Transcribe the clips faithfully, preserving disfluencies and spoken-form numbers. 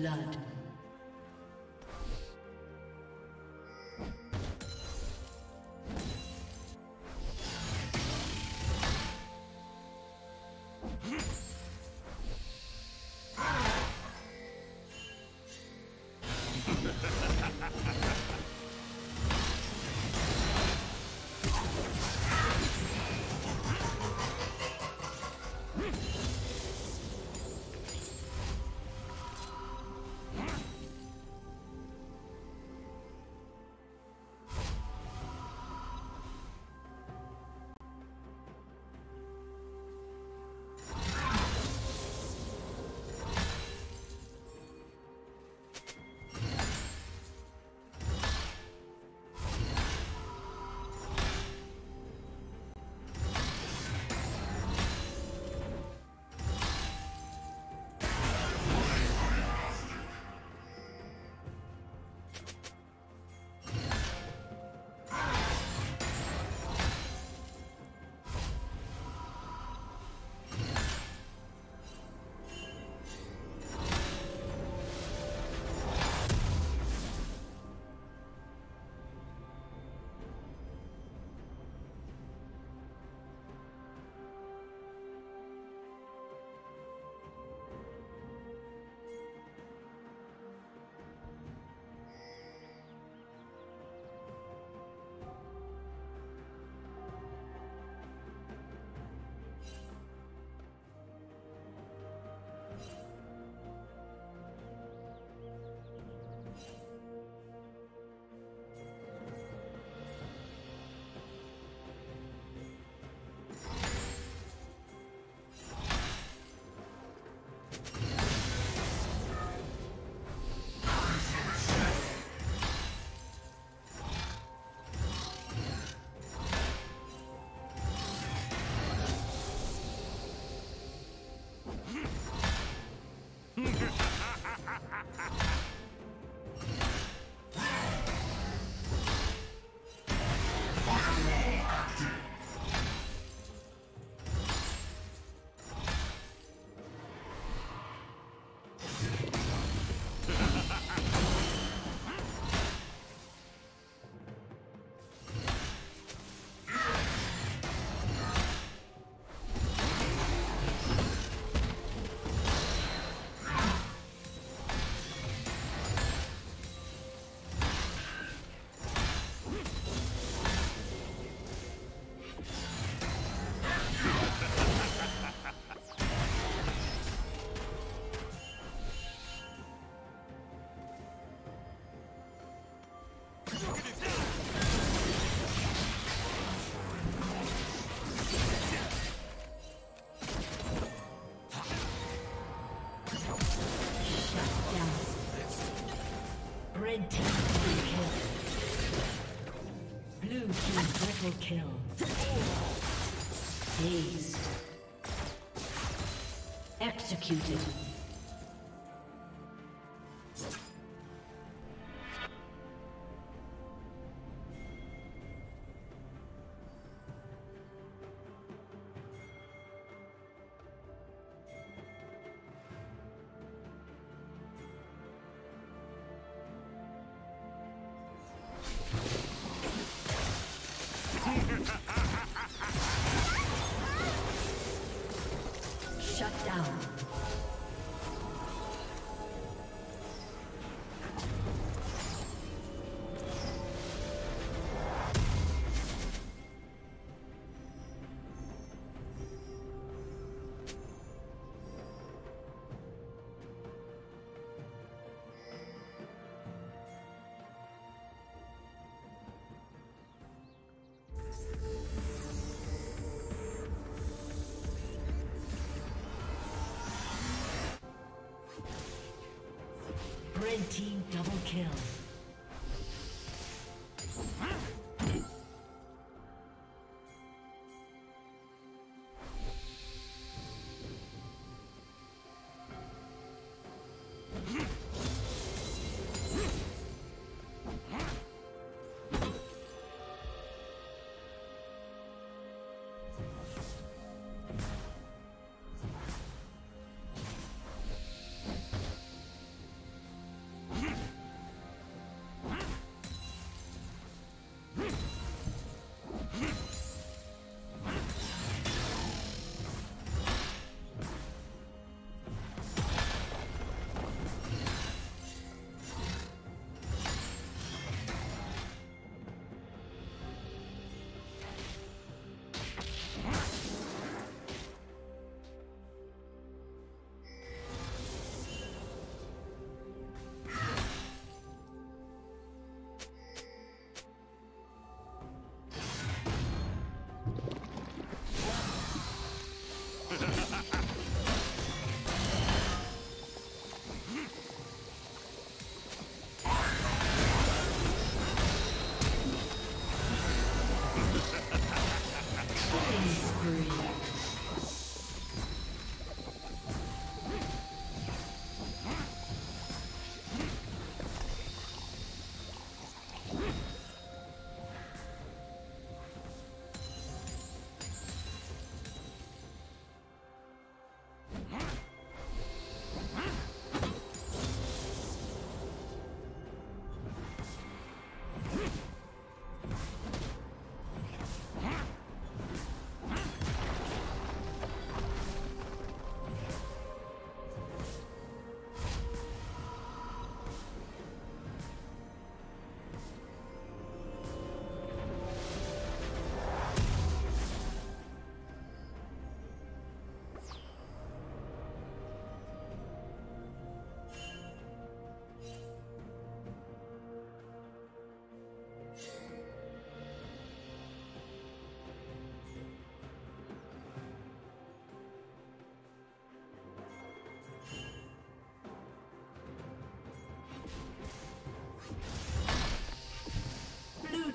blood. Red team kill. Blue team triple kill. Dazed. Executed. Red team double kill.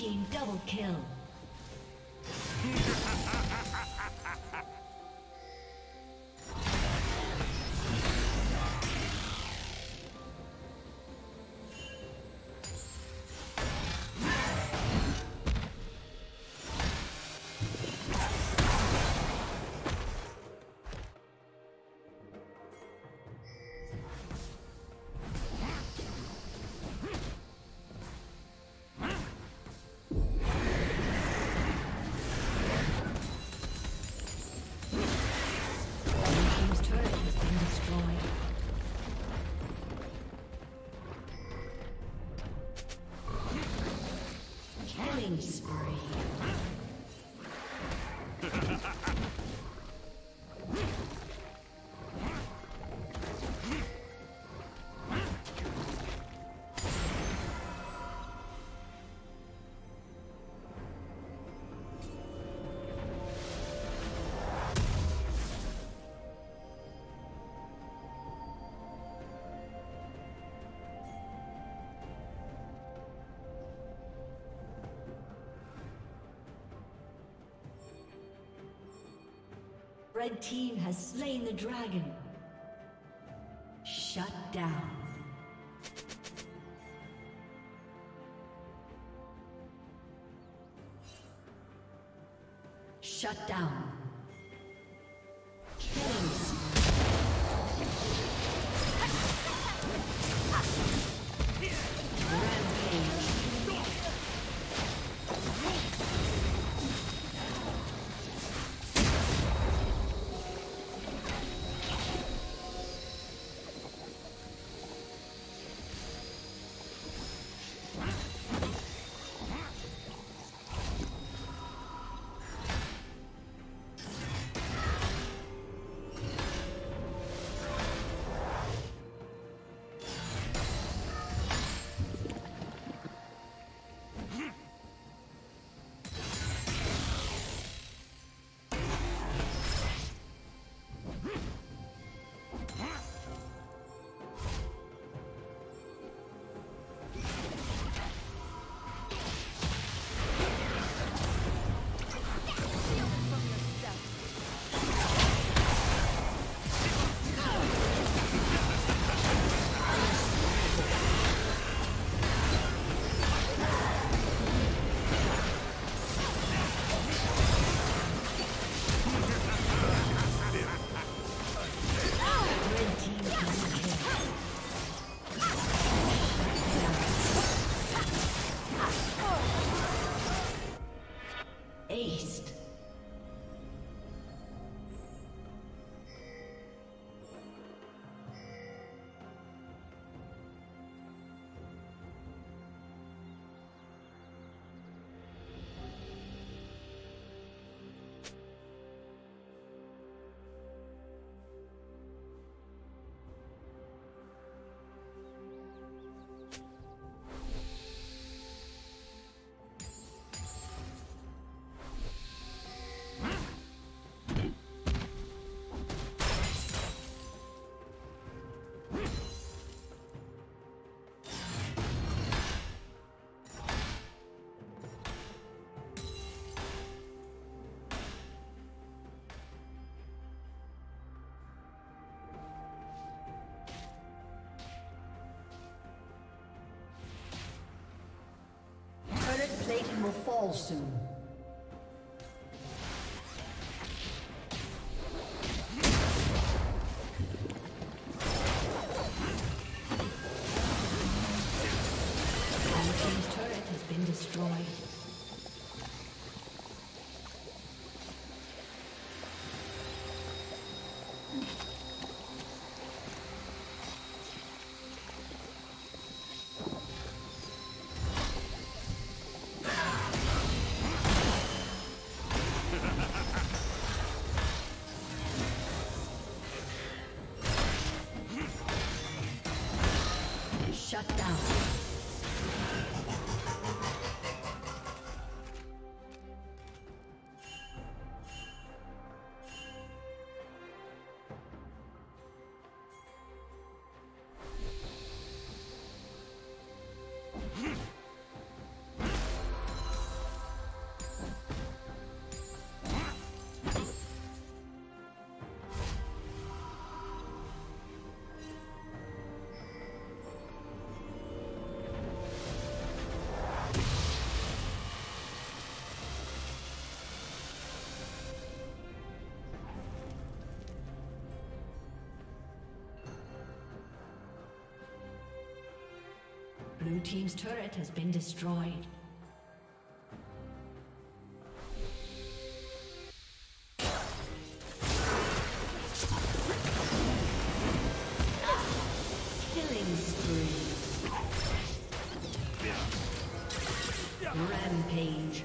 team double kill. Red team has slain the dragon. Shut down. Shut down. Will fall soon. Shut down. Blue team's turret has been destroyed. Killing spree. Rampage.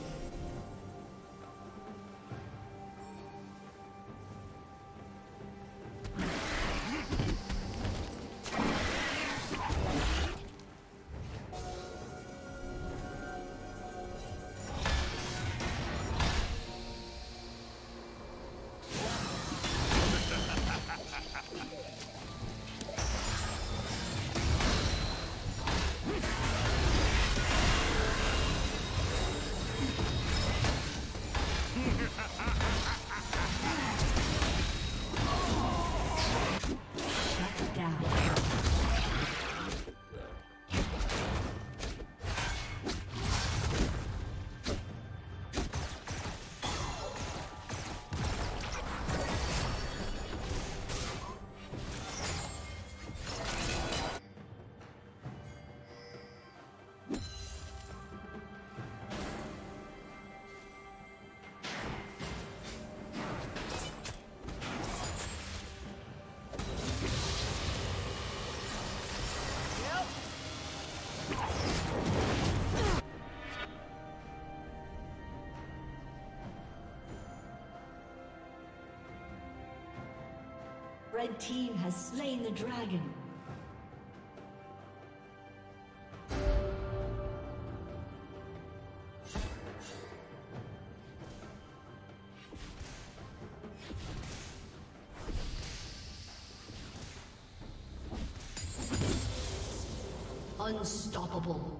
Red team has slain the dragon. Unstoppable.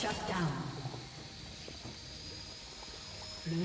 Shut down. Blue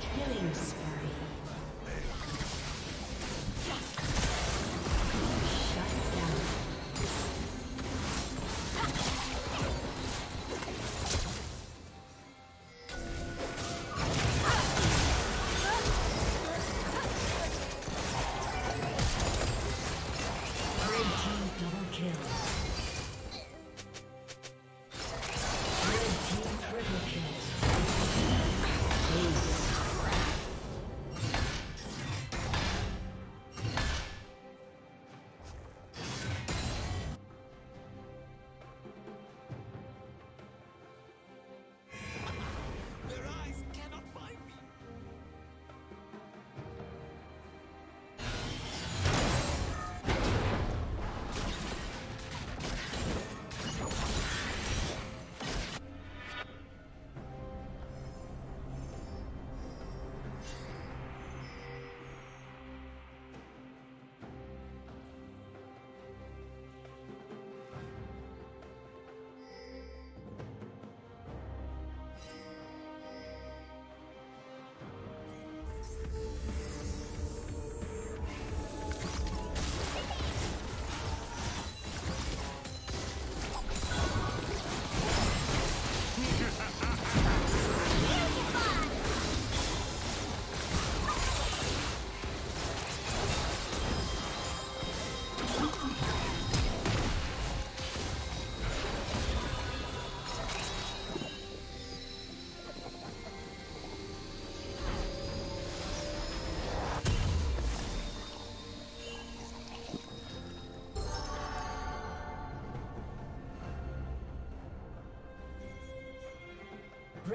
Killing spree.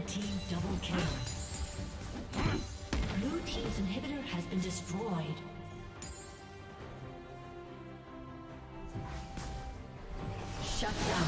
Red team double kill. Blue team's inhibitor has been destroyed. Shut down.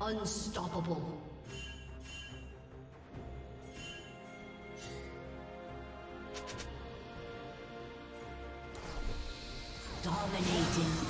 Unstoppable. Dominating.